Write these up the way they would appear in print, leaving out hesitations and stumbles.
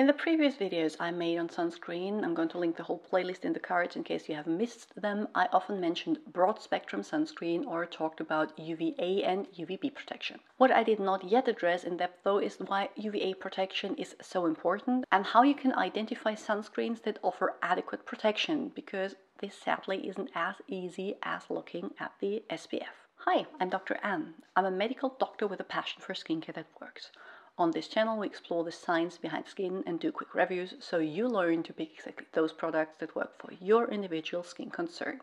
In the previous videos I made on sunscreen, I'm going to link the whole playlist in the cards in case you have missed them, I often mentioned broad-spectrum sunscreen or talked about UVA and UVB protection. What I did not yet address in depth though is why UVA protection is so important and how you can identify sunscreens that offer adequate protection, because this sadly isn't as easy as looking at the SPF. Hi, I'm Dr. Anne. I'm a medical doctor with a passion for skincare that works. On this channel we explore the science behind skin and do quick reviews so you learn to pick exactly those products that work for your individual skin concern.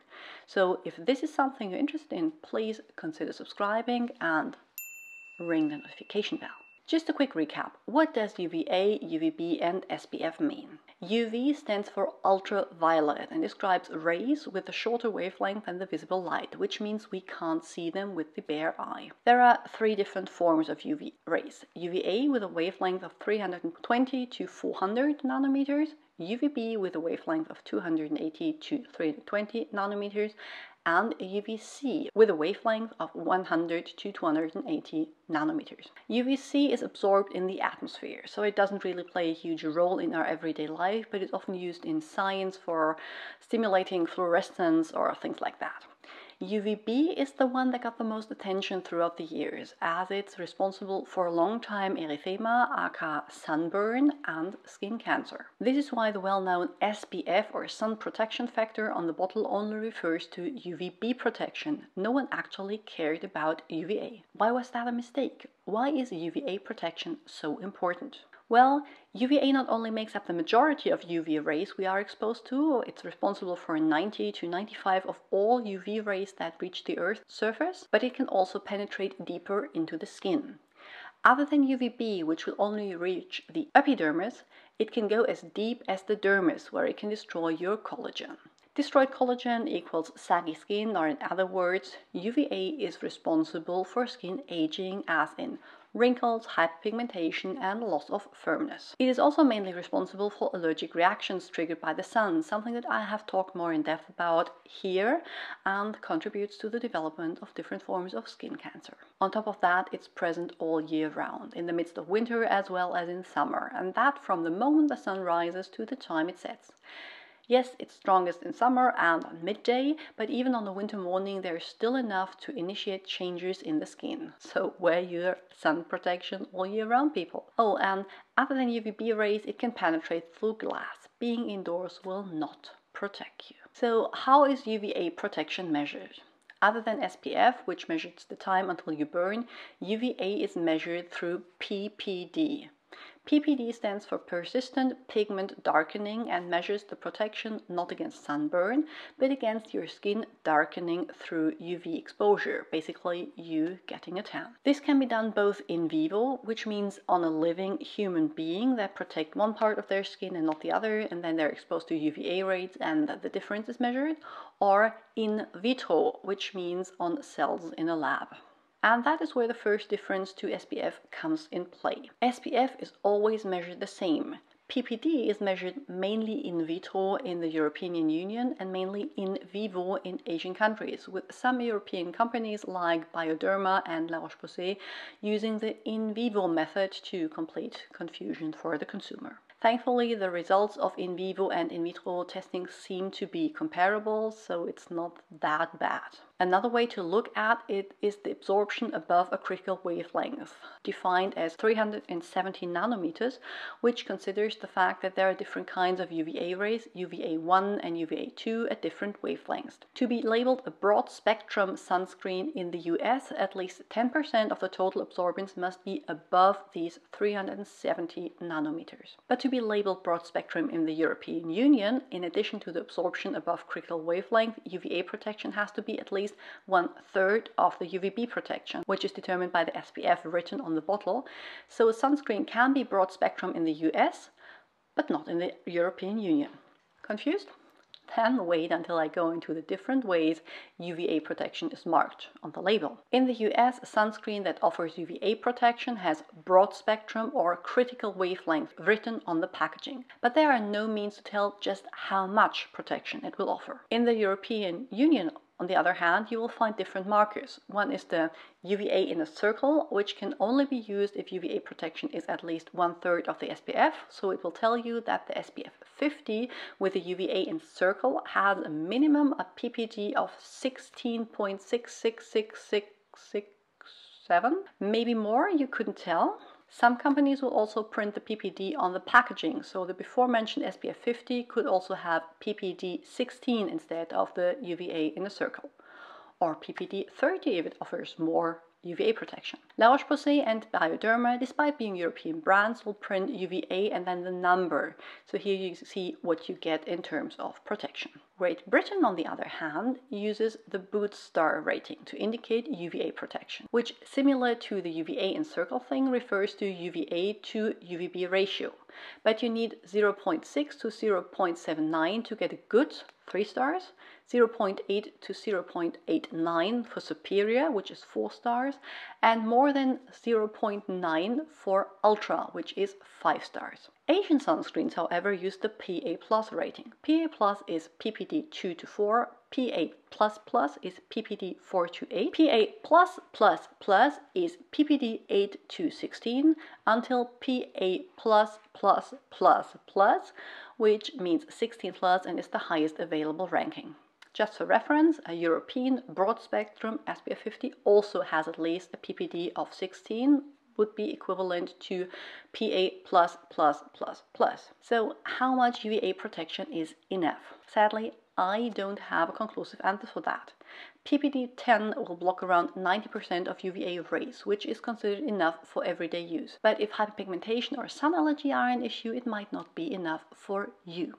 So if this is something you're interested in, please consider subscribing and ring the notification bell. Just a quick recap, what does UVA, UVB and SPF mean? UV stands for ultraviolet and describes rays with a shorter wavelength than the visible light, which means we can't see them with the bare eye. There are three different forms of UV rays. UVA with a wavelength of 320 to 400 nanometers, UVB with a wavelength of 280 to 320 nanometers, and UVC with a wavelength of 100 to 280 nanometers. UVC is absorbed in the atmosphere, so it doesn't really play a huge role in our everyday life, but it's often used in science for stimulating fluorescence or things like that. UVB is the one that got the most attention throughout the years, as it's responsible for a long time erythema, aka sunburn, and skin cancer. This is why the well-known SPF or sun protection factor on the bottle only refers to UVB protection. No one actually cared about UVA. Why was that a mistake? Why is UVA protection so important? Well, UVA not only makes up the majority of UV rays we are exposed to, it's responsible for 90 to 95% of all UV rays that reach the Earth's surface, but it can also penetrate deeper into the skin. Other than UVB, which will only reach the epidermis, it can go as deep as the dermis, where it can destroy your collagen. Destroyed collagen equals saggy skin, or in other words, UVA is responsible for skin aging, as in wrinkles, hyperpigmentation and loss of firmness. It is also mainly responsible for allergic reactions triggered by the sun, something that I have talked more in depth about here, and contributes to the development of different forms of skin cancer. On top of that, it's present all year round, in the midst of winter as well as in summer, and that from the moment the sun rises to the time it sets. Yes, it's strongest in summer and on midday, but even on a winter morning there is still enough to initiate changes in the skin. So wear your sun protection all year round, people. Oh, and other than UVB rays, it can penetrate through glass. Being indoors will not protect you. So how is UVA protection measured? Other than SPF, which measures the time until you burn, UVA is measured through PPD. PPD stands for persistent pigment darkening and measures the protection not against sunburn, but against your skin darkening through UV exposure, basically you getting a tan. This can be done both in vivo, which means on a living human being that protect one part of their skin and not the other, and then they're exposed to UVA rays and the difference is measured, or in vitro, which means on cells in a lab. And that is where the first difference to SPF comes in play. SPF is always measured the same. PPD is measured mainly in vitro in the European Union and mainly in vivo in Asian countries, with some European companies like Bioderma and La Roche-Posay using the in vivo method to complete confusion for the consumer. Thankfully, the results of in vivo and in vitro testing seem to be comparable, so it's not that bad. Another way to look at it is the absorption above a critical wavelength, defined as 370 nanometers, which considers the fact that there are different kinds of UVA rays, UVA1 and UVA2, at different wavelengths. To be labeled a broad-spectrum sunscreen in the US, at least 10% of the total absorbance must be above these 370 nanometers. But to be labeled broad-spectrum in the European Union, in addition to the absorption above critical wavelength, UVA protection has to be at least 1/3 of the UVB protection, which is determined by the SPF written on the bottle. So a sunscreen can be broad spectrum in the US, but not in the European Union. Confused? Then wait until I go into the different ways UVA protection is marked on the label. In the US, a sunscreen that offers UVA protection has broad spectrum or critical wavelength written on the packaging, but there are no means to tell just how much protection it will offer. In the European Union, On the other hand, you will find different markers. One is the UVA in a circle, which can only be used if UVA protection is at least 1/3 of the SPF. So it will tell you that the SPF 50 with the UVA in circle has a minimum of PPD of 16.666667, maybe more, you couldn't tell. Some companies will also print the PPD on the packaging, so the before mentioned SPF 50 could also have PPD 16 instead of the UVA in a circle, or PPD 30 if it offers more UVA protection. La Roche-Posay and Bioderma, despite being European brands, will print UVA and then the number, so here you see what you get in terms of protection. Great Britain, on the other hand, uses the Boot Star rating to indicate UVA protection, which, similar to the UVA in circle thing, refers to UVA to UVB ratio. But you need 0.6 to 0.79 to get a good, 3 stars, 0.8 to 0.89 for superior, which is 4 stars, and more than 0.9 for ultra, which is 5 stars. Asian sunscreens, however, use the PA+ rating. PA+ is PPD 2 to 4, PA++ is PPD 4 to 8, PA+++ is PPD 8 to 16, until PA++++, which means 16+ and is the highest available ranking. Just for reference, a European broad-spectrum SPF 50 also has at least a PPD of 16, would be equivalent to PA++++. So how much UVA protection is enough? Sadly, I don't have a conclusive answer for that. PPD 10 will block around 90% of UVA rays, which is considered enough for everyday use. But if hyperpigmentation or sun allergy are an issue, it might not be enough for you.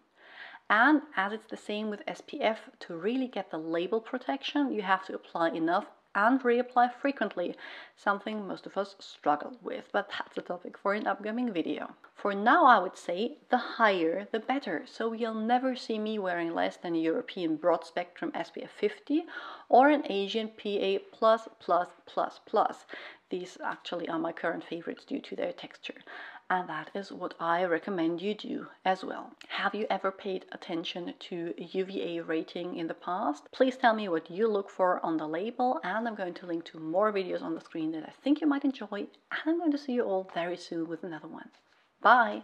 And as it's the same with SPF, to really get the label protection, you have to apply enough and reapply frequently, something most of us struggle with, but that's a topic for an upcoming video. For now, I would say the higher the better, so you'll never see me wearing less than a European broad spectrum SPF 50 or an Asian PA++++. These actually are my current favorites due to their texture, and that is what I recommend you do as well. Have you ever paid attention to UVA rating in the past? Please tell me what you look for on the label, and I'm going to link to more videos on the screen that I think you might enjoy, and I'm going to see you all very soon with another one. Bye!